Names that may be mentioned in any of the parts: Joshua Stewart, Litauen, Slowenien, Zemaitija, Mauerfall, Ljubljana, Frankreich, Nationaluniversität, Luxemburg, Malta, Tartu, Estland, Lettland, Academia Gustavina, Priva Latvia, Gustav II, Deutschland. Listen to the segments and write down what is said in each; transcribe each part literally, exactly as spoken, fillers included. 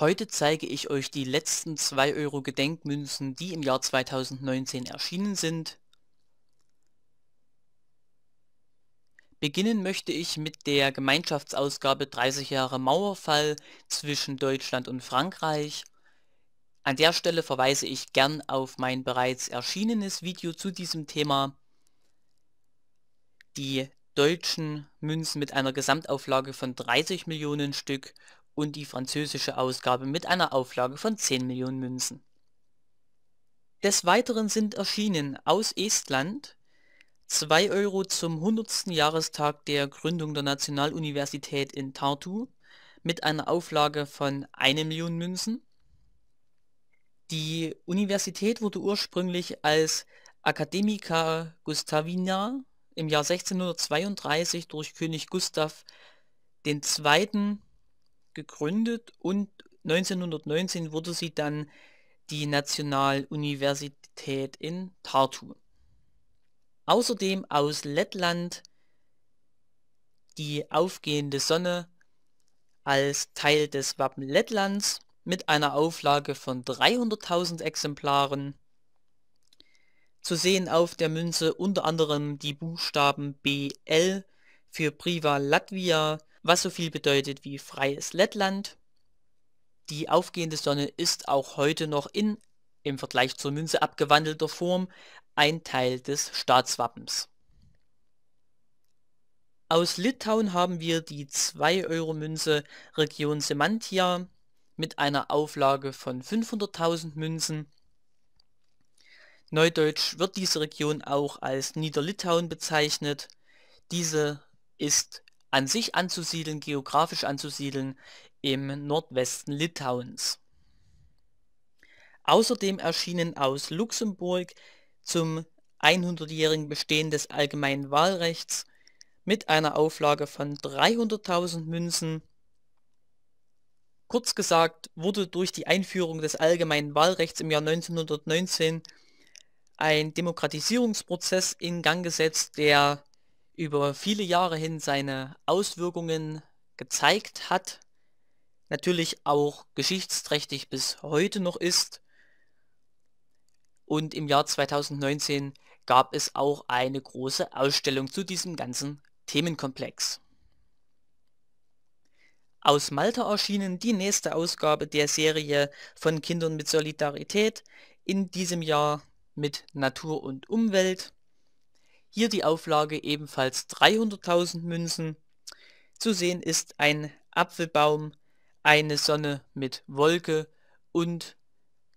Heute zeige ich euch die letzten zwei Euro Gedenkmünzen, die im Jahr zweitausendneunzehn erschienen sind. Beginnen möchte ich mit der Gemeinschaftsausgabe dreißig Jahre Mauerfall zwischen Deutschland und Frankreich. An der Stelle verweise ich gern auf mein bereits erschienenes Video zu diesem Thema. Die deutschen Münzen mit einer Gesamtauflage von dreißig Millionen Stück und die französische Ausgabe mit einer Auflage von zehn Millionen Münzen. Des Weiteren sind erschienen aus Estland zwei Euro zum hundertsten Jahrestag der Gründung der Nationaluniversität in Tartu mit einer Auflage von einer Million Münzen. Die Universität wurde ursprünglich als Academia Gustavina im Jahr sechzehnhundertzweiunddreißig durch König Gustav der Zweite gegründet und neunzehnhundertneunzehn wurde sie dann die Nationaluniversität in Tartu. Außerdem aus Lettland die aufgehende Sonne als Teil des Wappen Lettlands mit einer Auflage von dreihunderttausend Exemplaren. Zu sehen auf der Münze unter anderem die Buchstaben B L für Priva Latvia, was so viel bedeutet wie freies Lettland. Die aufgehende Sonne ist auch heute noch in, im Vergleich zur Münze abgewandelter Form, ein Teil des Staatswappens. Aus Litauen haben wir die zwei Euro Münze Region Zemaitija mit einer Auflage von fünfhunderttausend Münzen. Neudeutsch wird diese Region auch als Niederlitauen bezeichnet. Diese ist an sich anzusiedeln, geografisch anzusiedeln, im Nordwesten Litauens. Außerdem erschienen aus Luxemburg zum hundertjährigen Bestehen des allgemeinen Wahlrechts mit einer Auflage von dreihunderttausend Münzen. Kurz gesagt wurde durch die Einführung des allgemeinen Wahlrechts im Jahr neunzehnhundertneunzehn ein Demokratisierungsprozess in Gang gesetzt, der über viele Jahre hin seine Auswirkungen gezeigt hat, natürlich auch geschichtsträchtig bis heute noch ist. Und im Jahr zweitausendneunzehn gab es auch eine große Ausstellung zu diesem ganzen Themenkomplex. Aus Malta erschienen die nächste Ausgabe der Serie von Kindern mit Solidarität, in diesem Jahr mit Natur und Umwelt. Hier die Auflage ebenfalls dreihunderttausend Münzen. Zu sehen ist ein Apfelbaum, eine Sonne mit Wolke und,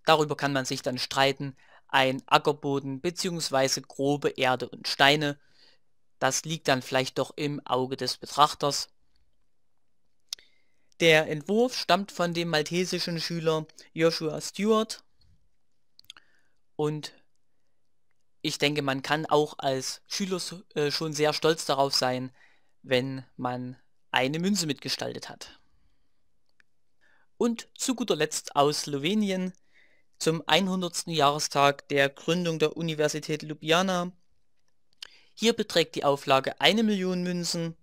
darüber kann man sich dann streiten, ein Ackerboden bzw. grobe Erde und Steine. Das liegt dann vielleicht doch im Auge des Betrachters. Der Entwurf stammt von dem maltesischen Schüler Joshua Stewart und ich denke, man kann auch als Schüler schon sehr stolz darauf sein, wenn man eine Münze mitgestaltet hat. Und zu guter Letzt aus Slowenien zum hundertsten Jahrestag der Gründung der Universität Ljubljana. Hier beträgt die Auflage eine Million Münzen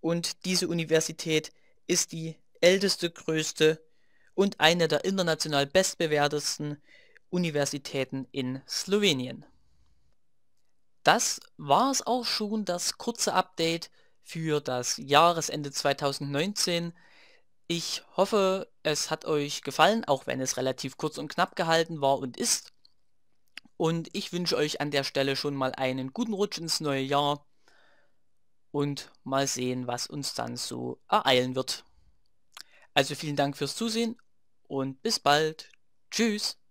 und diese Universität ist die älteste, größte und eine der international bestbewertesten Universitäten in Slowenien. Das war es auch schon, das kurze Update für das Jahresende zweitausendneunzehn. Ich hoffe, es hat euch gefallen, auch wenn es relativ kurz und knapp gehalten war und ist. Und ich wünsche euch an der Stelle schon mal einen guten Rutsch ins neue Jahr und mal sehen, was uns dann so ereilen wird. Also vielen Dank fürs Zusehen und bis bald. Tschüss.